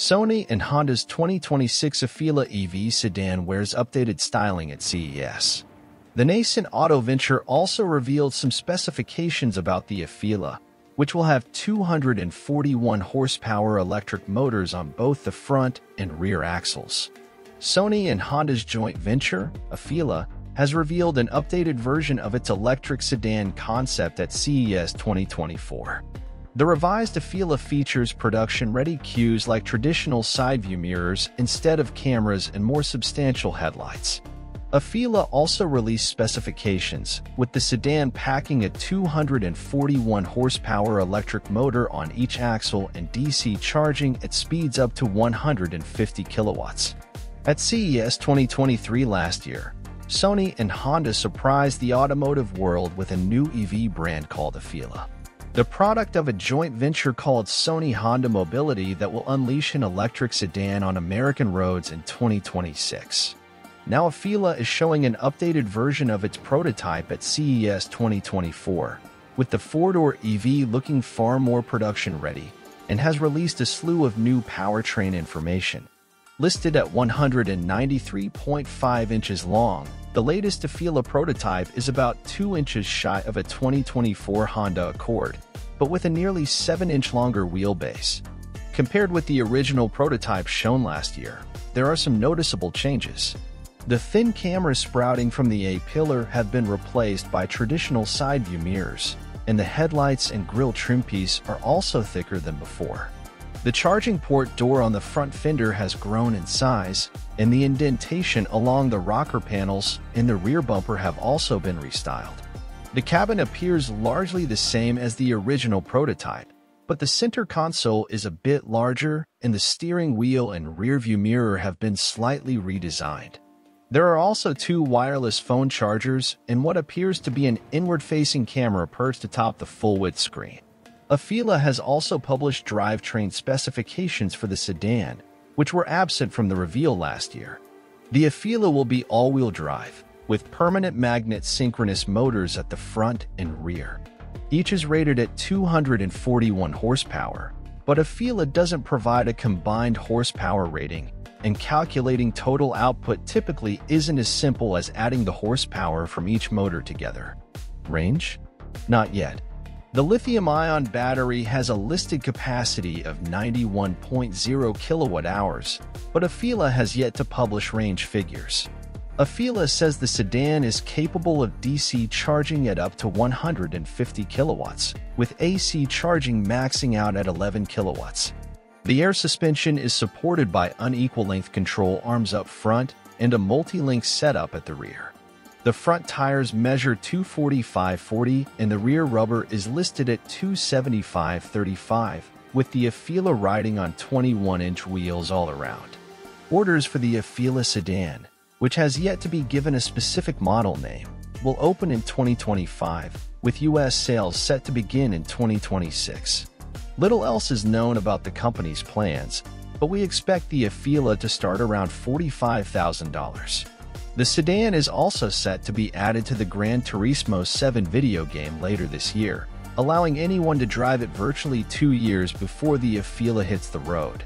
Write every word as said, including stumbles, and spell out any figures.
Sony and Honda's twenty twenty-six Afeela E V sedan wears updated styling at C E S. The nascent auto venture also revealed some specifications about the Afeela, which will have two hundred forty-one horsepower electric motors on both the front and rear axles. Sony and Honda's joint venture, Afeela, has revealed an updated version of its electric sedan concept at C E S twenty twenty-four. The revised Afeela features production-ready cues like traditional side-view mirrors instead of cameras and more substantial headlights. Afeela also released specifications, with the sedan packing a two hundred forty-one horsepower electric motor on each axle and D C charging at speeds up to one hundred fifty kilowatts. At C E S twenty twenty-three last year, Sony and Honda surprised the automotive world with a new E V brand called Afeela, the product of a joint venture called Sony Honda Mobility that will unleash an electric sedan on American roads in twenty twenty-six. Now Afeela is showing an updated version of its prototype at C E S twenty twenty-four, with the four-door E V looking far more production-ready, and has released a slew of new powertrain information. Listed at one hundred ninety-three point five inches long, the latest Afeela prototype is about two inches shy of a twenty twenty-four Honda Accord, but with a nearly seven inch longer wheelbase. Compared with the original prototype shown last year, there are some noticeable changes. The thin cameras sprouting from the A-pillar have been replaced by traditional side-view mirrors, and the headlights and grille trimpiece are also thicker than before. The charging port door on the front fender has grown in size, and the indentation along the rocker panels and the rear bumper have also been restyled. The cabin appears largely the same as the original prototype, but the center console is a bit larger, and the steering wheel and rearview mirror have been slightly redesigned. There are also two wireless phone chargers and what appears to be an inward-facing camera perched atop the full-width screen. Afeela has also published drivetrain specifications for the sedan, which were absent from the reveal last year. The Afeela will be all-wheel drive, with permanent magnet synchronous motors at the front and rear. Each is rated at two hundred forty-one horsepower, but Afeela doesn't provide a combined horsepower rating, and calculating total output typically isn't as simple as adding the horsepower from each motor together. Range? Not yet. The lithium-ion battery has a listed capacity of ninety-one point zero kilowatt hours, but Afeela has yet to publish range figures. Afeela says the sedan is capable of D C charging at up to one hundred fifty kilowatts, with A C charging maxing out at eleven kilowatts. The air suspension is supported by unequal length control arms up front and a multi-link setup at the rear. The front tires measure two forty-five forty and the rear rubber is listed at two seventy-five thirty-five, with the Afeela riding on twenty-one inch wheels all around. Orders for the Afeela sedan, which has yet to be given a specific model name, will open in twenty twenty-five, with U S sales set to begin in twenty twenty-six. Little else is known about the company's plans, but we expect the Afeela to start around forty-five thousand dollars. The sedan is also set to be added to the Gran Turismo seven video game later this year, allowing anyone to drive it virtually two years before the Afeela hits the road.